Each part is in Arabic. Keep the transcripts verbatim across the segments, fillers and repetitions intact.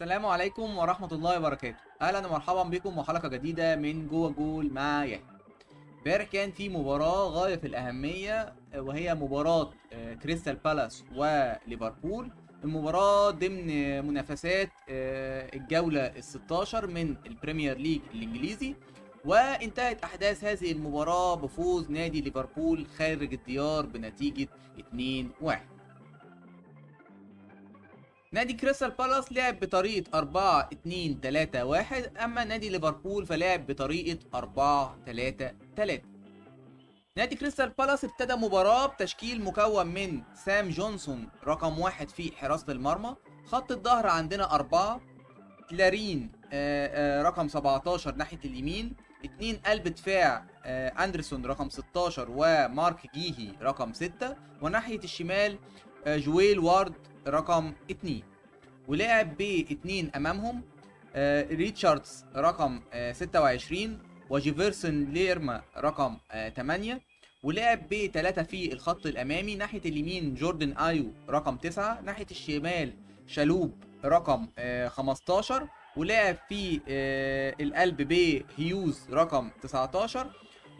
السلام عليكم ورحمة الله وبركاته. أهلا ومرحبا بكم وحلقة جديدة من جوه جول مع يحيى. امبارح كان في مباراة غاية في الأهمية وهي مباراة كريستال بالاس وليفربول، المباراة ضمن منافسات الجولة الستاشر من البريمير ليج الإنجليزي، وانتهت أحداث هذه المباراة بفوز نادي ليفربول خارج الديار بنتيجة اتنين واحد. نادي كريستال بالاس لعب بطريقة أربعة اتنين تلاتة واحد، أما نادي ليفربول فلعب بطريقة أربعة تلاتة تلاتة. نادي كريستال بالاس ابتدى مباراة بتشكيل مكون من سام جونسون رقم واحد في حراسة المرمى، خط الظهر عندنا أربعة، تلارين رقم سبعتاشر ناحية اليمين، اتنين قلب دفاع أندرسون رقم ستاشر ومارك جيهي رقم ستة، وناحية الشمال جويل وارد رقم اتنين، ولعب باتنين امامهم آه ريتشاردز رقم آه ستة وعشرين وجيفرسون ليرما رقم آه تمانية، ولعب بتلاتة في الخط الامامي، ناحيه اليمين جوردن ايو رقم تسعة، ناحيه الشمال شالوب رقم آه خمستاشر، ولعب في آه القلب ب هيوز رقم تسعتاشر،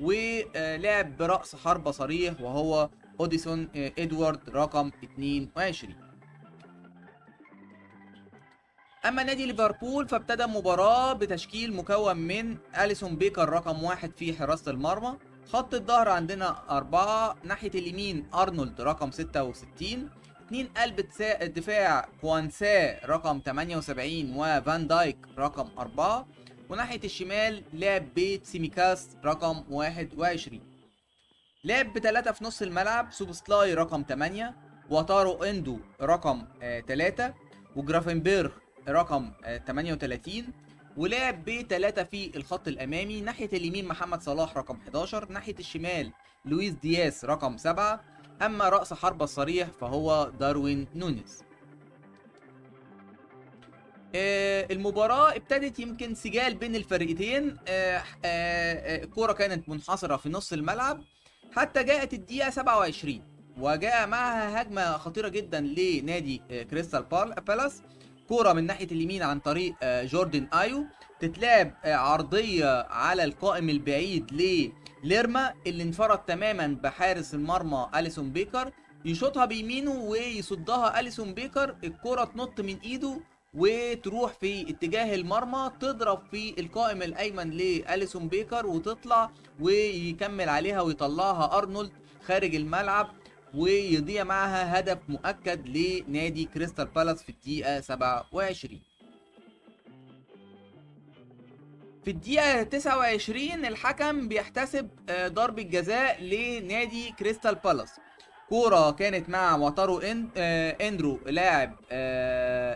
ولعب براس حربه صريح وهو اوديسون آه ادوارد رقم اتنين وعشرين. أما نادي ليفربول فابتدى مباراة بتشكيل مكون من أليسون بيكر رقم واحد في حراسة المرمى، خط الظهر عندنا أربعة، ناحية اليمين أرنولد رقم ستة وستين، اتنين قلب دفاع كوانسا رقم تمانية وسبعين وفان دايك رقم أربعة، وناحية الشمال لعب بتسيميكاس رقم واحد وعشرين. لعب بتلاتة في نص الملعب، سوبسلاي رقم تمانية، واتارو اندو رقم تلاتة، وجرافنبيرغ رقم تمانية وتلاتين، ولعب بتلاتة في الخط الامامي، ناحيه اليمين محمد صلاح رقم حداشر، ناحيه الشمال لويس دياز رقم سبعة، اما راس حربه الصريح فهو داروين نونيز. المباراه ابتدت يمكن سجال بين الفريقين، الكوره كانت منحصره في نص الملعب حتى جاءت الدقيقه سبعة وعشرين، وجاء معها هجمه خطيره جدا لنادي كريستال بالاس، كرة من ناحية اليمين عن طريق جوردن ايو تتلعب عرضية على القائم البعيد لليرما اللي انفرد تماما بحارس المرمى أليسون بيكر، يشوطها بيمينه ويصدها أليسون بيكر، الكرة تنط من ايده وتروح في اتجاه المرمى، تضرب في القائم الايمن لأليسون بيكر وتطلع، ويكمل عليها ويطلعها أرنولد خارج الملعب، ويضيع معها هدف مؤكد لنادي كريستال بالاس في الدقيقة سبعة وعشرين. في الدقيقة تسعة وعشرين الحكم بيحتسب ضربة جزاء لنادي كريستال بالاس، كورة كانت مع واتارو اندرو لاعب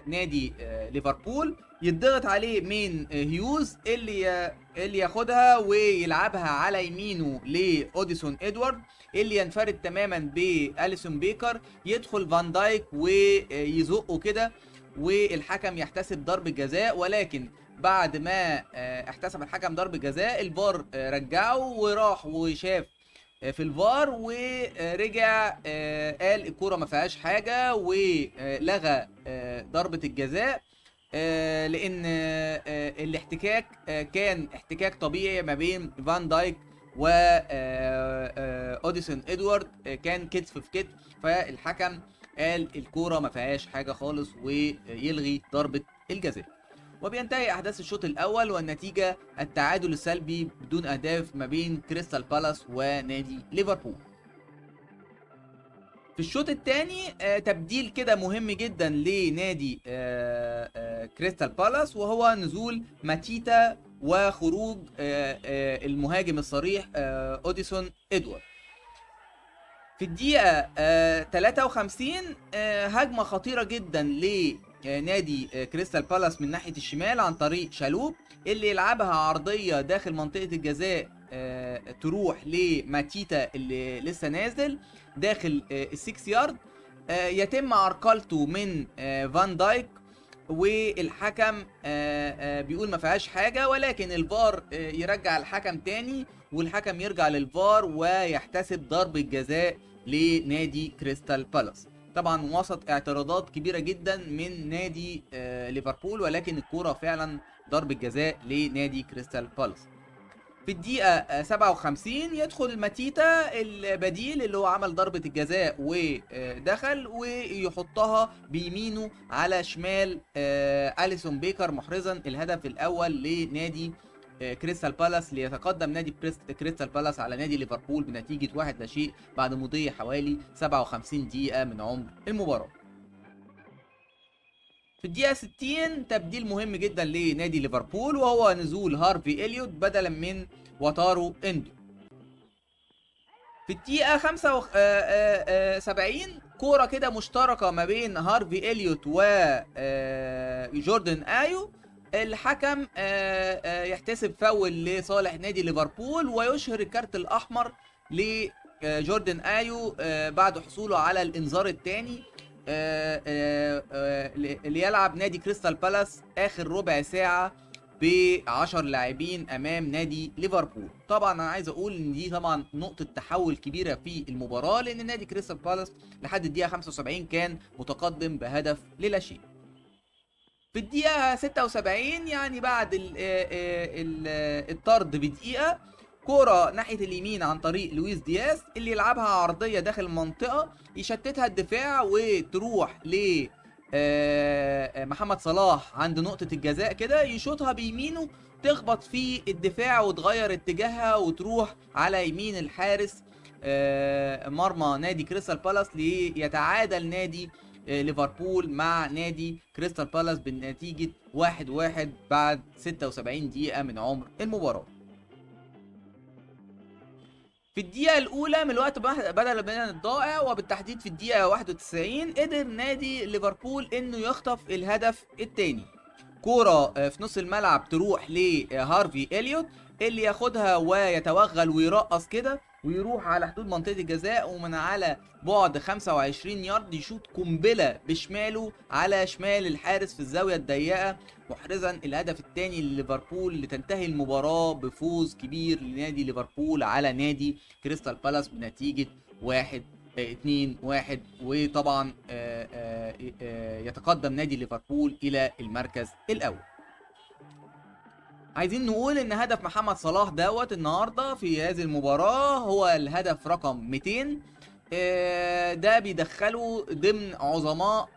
نادي ليفربول، يضغط عليه من هيوز اللي اللي ياخدها ويلعبها على يمينه لأوديسون ادوارد اللي ينفرد تماما بأليسون بيكر، يدخل فان دايك ويزقه كده، والحكم يحتسب ضرب جزاء، ولكن بعد ما احتسب الحكم ضرب جزاء الفار رجعه، وراح وشاف في الفار ورجع قال الكوره ما فيهاش حاجه، ولغى ضربه الجزاء لان الاحتكاك كان احتكاك طبيعي ما بين فان دايك و اوديسون ادوارد، كان كتف في كتف، فالحكم قال الكوره ما فيهاش حاجه خالص ويلغي ضربه الجزاء. وبينتهي احداث الشوط الاول والنتيجه التعادل السلبي بدون اهداف ما بين كريستال بالاس ونادي ليفربول. في الشوط الثاني تبديل كده مهم جدا لنادي كريستال بالاس، وهو نزول ماتيتا وخروج المهاجم الصريح اوديسون ادوارد. في الدقيقه تلاتة وخمسين هجمه خطيره جدا ل نادي كريستال بالاس من ناحية الشمال عن طريق شالوب اللي يلعبها عرضية داخل منطقة الجزاء، تروح لماتيتا اللي لسه نازل داخل السكس يارد، يتم عرقلته من فان دايك والحكم بيقول ما فيهاش حاجة، ولكن الفار يرجع الحكم تاني، والحكم يرجع للفار ويحتسب ضربة جزاء لنادي كريستال بالاس. طبعا وسط اعتراضات كبيره جدا من نادي آه ليفربول، ولكن الكوره فعلا ضربه جزاء لنادي كريستال بالاس. في الدقيقه سبعة وخمسين يدخل ماتيتا البديل اللي هو عمل ضربه الجزاء ودخل، ويحطها بيمينه على شمال آه أليسون بيكر محرزا الهدف الاول لنادي كريستال بالاس، ليتقدم نادي كريستال بالاس على نادي ليفربول بنتيجه واحد لا شيء بعد مضي حوالي سبعة وخمسين دقيقه من عمر المباراه. في الدقيقه ستين تبديل مهم جدا لنادي ليفربول، وهو نزول هارفي إليوت بدلا من واتارو إندو. في الدقيقه خمسة وسبعين كوره كده مشتركه ما بين هارفي إليوت وجوردن آيو، الحكم يحتسب فاول لصالح نادي ليفربول ويشهر الكارت الاحمر لجوردن آيو بعد حصوله على الانذار الثاني ليلعب نادي كريستال بالاس اخر ربع ساعه بعشرة لاعبين امام نادي ليفربول. طبعا انا عايز اقول ان دي طبعا نقطه تحول كبيره في المباراه، لان نادي كريستال بالاس لحد الدقيقه خمسة وسبعين كان متقدم بهدف للا شيء. في الدقيقة ستة وسبعين يعني بعد ال ال الطرد بدقيقة، كورة ناحية اليمين عن طريق لويس دياز اللي يلعبها عرضية داخل المنطقة، يشتتها الدفاع وتروح ل محمد صلاح عند نقطة الجزاء كده، يشوطها بيمينه تخبط في الدفاع وتغير اتجاهها وتروح على يمين الحارس مرمى نادي كريستال بالاس، ليتعادل نادي ليفربول مع نادي كريستال بالاس بنتيجة واحد واحد بعد ستة وسبعين دقيقة من عمر المباراة. في الدقيقة الأولى من الوقت بدل من الضائع، وبالتحديد في الدقيقة واحد وتسعين قدر نادي ليفربول إنه يخطف الهدف الثاني. كورة في نص الملعب تروح لهارفي إليوت اللي ياخدها ويتوغل ويرقص كده ويروح على حدود منطقة الجزاء، ومن على بعد خمسة وعشرين يارد يشوط قنبلة بشماله على شمال الحارس في الزاوية الضيقة محرزا الهدف الثاني لليفربول، لتنتهي المباراة بفوز كبير لنادي ليفربول على نادي كريستال بالاس بنتيجة واحد اثنين واحد، وطبعا آآ آآ يتقدم نادي ليفربول إلى المركز الأول. عايزين نقول ان هدف محمد صلاح دوت النهارده في هذه المباراه هو الهدف رقم مئتين، ده بيدخله ضمن عظماء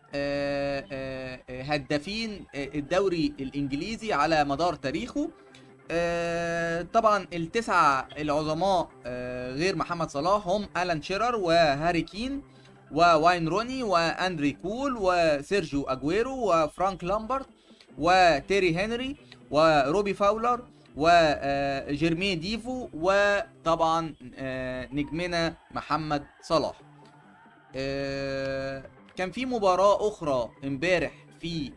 هدافين الدوري الانجليزي على مدار تاريخه. طبعا التسعه العظماء غير محمد صلاح هم ألان شيرر وهاري كين وواين روني واندري كول وسيرجيو اجويرو وفرانك لامبرت وتيري هنري وروبي فاولر وجيرمي ديفو، وطبعا نجمنا محمد صلاح. كان في مباراة أخرى امبارح في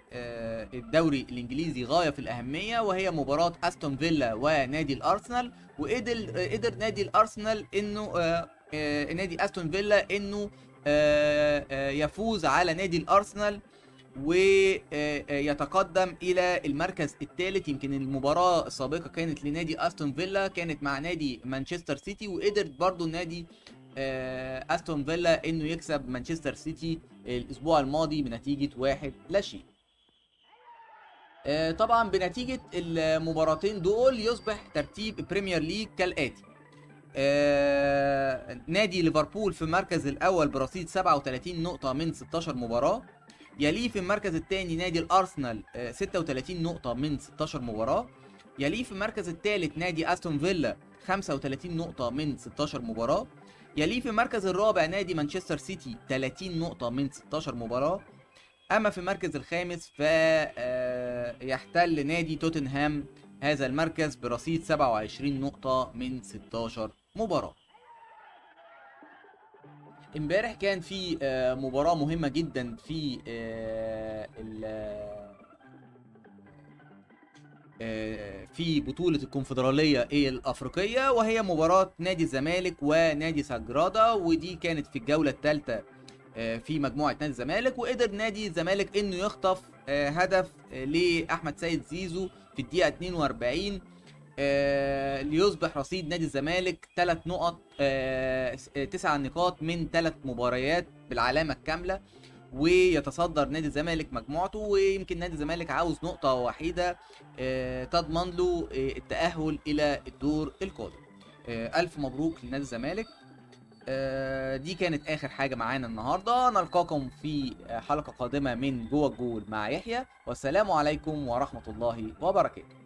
الدوري الإنجليزي غاية في الأهمية، وهي مباراة أستون فيلا ونادي الأرسنال، وقدر قدر نادي الأرسنال إنه نادي أستون فيلا إنه يفوز على نادي الأرسنال ويتقدم الى المركز الثالث. يمكن المباراه السابقه كانت لنادي استون فيلا، كانت مع نادي مانشستر سيتي، وقدرت برضو نادي استون فيلا انه يكسب مانشستر سيتي الاسبوع الماضي بنتيجه واحد لا شيء. طبعا بنتيجه المباراتين دول يصبح ترتيب البريمير ليج كالاتي: نادي ليفربول في المركز الاول برصيد سبعة وثلاثين نقطه من ستة عشر مباراه، يليه في المركز الثاني نادي الارسنال ستة وثلاثين نقطة من ستة عشر مباراة، يليه في المركز الثالث نادي استون فيلا خمسة وثلاثين نقطة من ستة عشر مباراة، يليه في المركز الرابع نادي مانشستر سيتي ثلاثين نقطة من ستة عشر مباراة، اما في المركز الخامس فيحتل نادي توتنهام هذا المركز برصيد سبعة وعشرين نقطة من ستة عشر مباراة. امبارح كان في مباراة مهمة جدا في في بطولة الكونفدرالية الأفريقية، وهي مباراة نادي الزمالك ونادي سجرادة، ودي كانت في الجولة الثالثة في مجموعة نادي الزمالك، وقدر نادي الزمالك إنه يخطف هدف لأحمد سيد زيزو في الدقيقة اثنين وأربعين آه ليصبح رصيد نادي الزمالك ثلاث نقط آه تسع نقاط من ثلاث مباريات بالعلامه الكامله، ويتصدر نادي الزمالك مجموعته. ويمكن نادي الزمالك عاوز نقطه وحيده آه تضمن له آه التاهل الى الدور القادم. آه الف مبروك لنادي الزمالك. آه دي كانت اخر حاجه معانا النهارده، نلقاكم في حلقه قادمه من جوه الجول مع يحيى، والسلام عليكم ورحمه الله وبركاته.